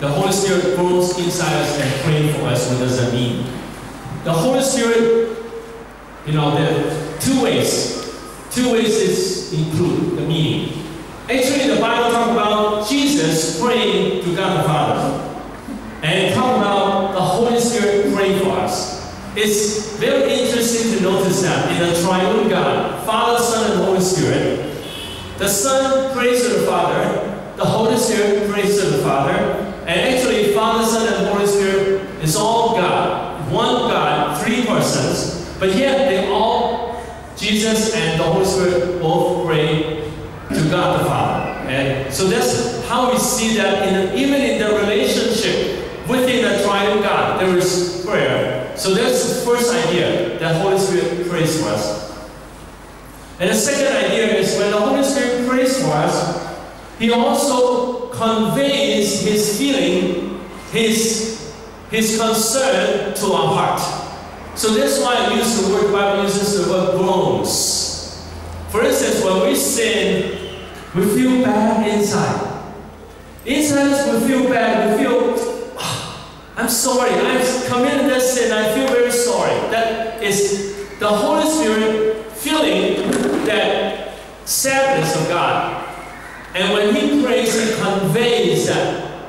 The Holy Spirit moves inside us and prays for us. What does that mean? The Holy Spirit, you know, there are two ways. Two ways is include the meaning. Actually, the Bible talks about Jesus praying to God the Father. And it talks about the Holy Spirit praying for us. It's very interesting to notice that in the triune God, Father, Son, and Holy Spirit, the Son prays to the Father, the Holy Spirit prays to the Father, and actually Father, Son, and Holy Spirit is all God, one God, three persons, but yet they all, Jesus and the Holy Spirit, both pray to God the Father. And so that's how we see that even in the relationship within the triune God, there is prayer. So that's the first idea, that Holy Spirit prays for us. And the second idea is when the Holy Spirit prays for us, He also conveys His feeling, His concern to our heart. So that's why the Bible uses the word groans. For instance, when we sin, we feel bad inside. Inside us, we feel bad. We feel, I'm sorry, I've committed that sin, I feel very sorry. That is the Holy Spirit feeling that sadness of God. And when He prays, He conveys that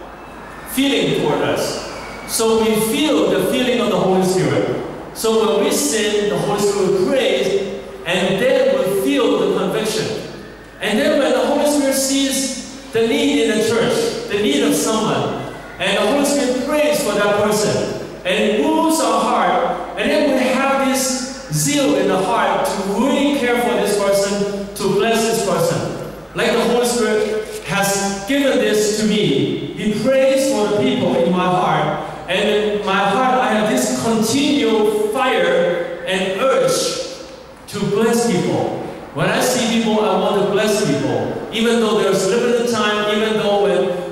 feeling toward us. So we feel the feeling of the Holy Spirit. So when we sin, the Holy Spirit prays, and then we feel the conviction. And then when the Holy Spirit sees the need in the church, the need of someone, and the Holy Spirit prays for that person, and it moves our heart, and then we have this zeal in the heart to really care for this person, to bless this person. Like the Holy Spirit has given this to me. He prays for the people in my heart. And in my heart, I have this continual fire and urge to bless people. When I see people, I want to bless people. Even though there's limited time, even though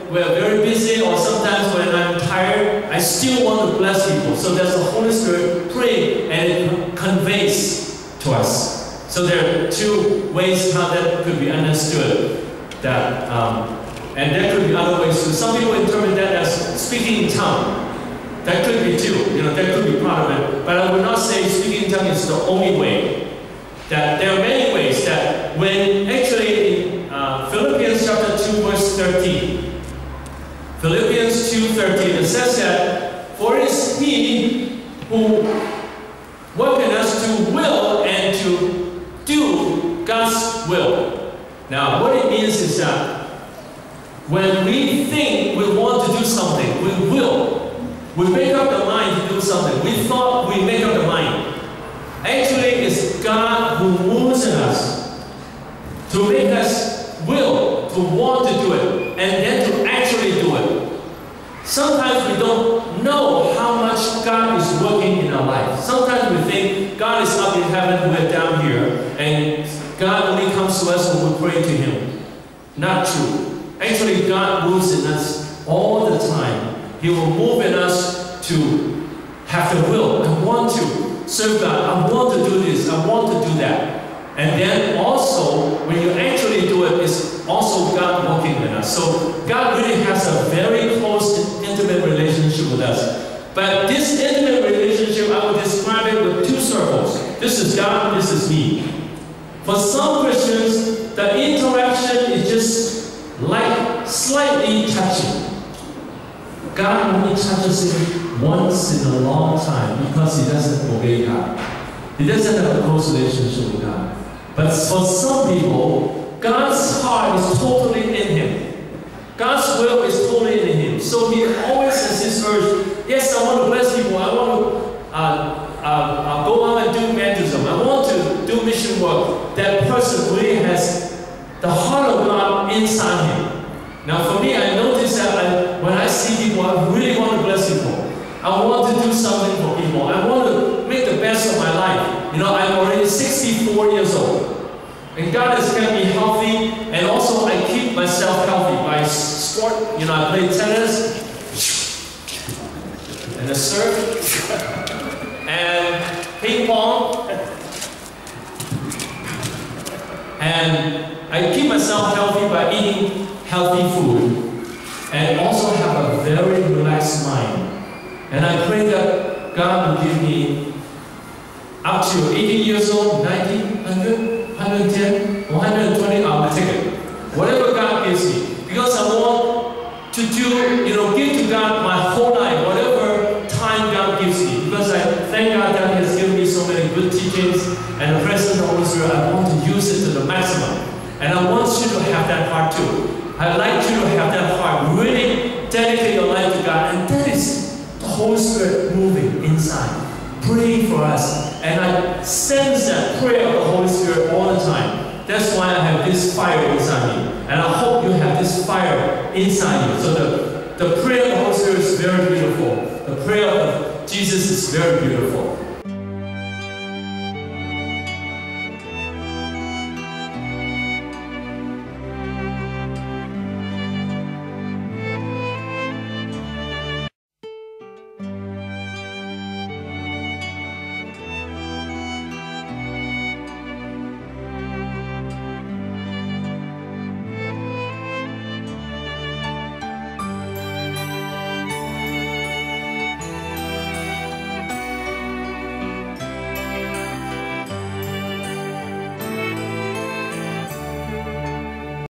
we're very busy, or sometimes when I'm tired, I still want to bless people. So that's the Holy Spirit praying, and it conveys to us. So there are two ways how that could be understood. That, and there could be other ways too. Some people interpret that as speaking in tongue. That could be too. You know, that could be part of it. But I would not say speaking in tongue is the only way. That there are many ways that when actually in Philippians chapter 2 verse 13. Philippians 2:13, it says that, for it is He who worked in us to will and to do God's will. Now, what it means is that when we think we want to do something, we will. We make up the mind to do something. We thought, we make up the mind. Actually, it's God who moves in us to make us will, to want to do it, and then to actually do it. Sometimes we don't know how much God is working in our life. Sometimes we think God is up in heaven, we're down here, and God only comes to us when we pray to Him. Not true. Actually, God moves in us all the time. He will move in us to have the will. I want to serve God. I want to do this. I want to do that. And then also, when you actually do it, it's also God working with us. So God really has a very close, intimate relationship with us. But this intimate relationship, I would describe it with two circles. This is God, this is me. For some Christians, the interaction is just like slightly touching. God only touches him once in a long time because he doesn't obey God. He doesn't have a close relationship with God. But for some people, God's heart is totally in him. God's will is totally in him. So he always has this urge, yes, I want to bless people. I want to go out and do evangelism. I want to do mission work. That person really has the heart of God inside him. Now for me, I notice that when I see people, I really want to bless people. I want to do something for people. I want to make the best of my life. You know, I'm already 64 years old, and God has kept me healthy, and also I keep myself healthy by sport. You know, I play tennis, and I surf, and ping pong, and I keep myself healthy by eating healthy food, and also have a very And I pray that God will give me up to 80 years old, 90, 100, 110, 120 on the ticket. Whatever God gives me. Because I want to do, give to God my whole life, whatever time God gives me. Because I thank God that He has given me so many good teachings and the presence of the Holy Spirit. I want to use it to the maximum. And I want you to have that heart too. I'd like you to have that heart. Really dedicate your life to God. And that is the Holy Spirit moving inside. Praying for us. And I sense that prayer of the Holy Spirit all the time. That's why I have this fire inside me. And I hope you have this fire inside you. So the prayer of the Holy Spirit is very beautiful. The prayer of Jesus is very beautiful.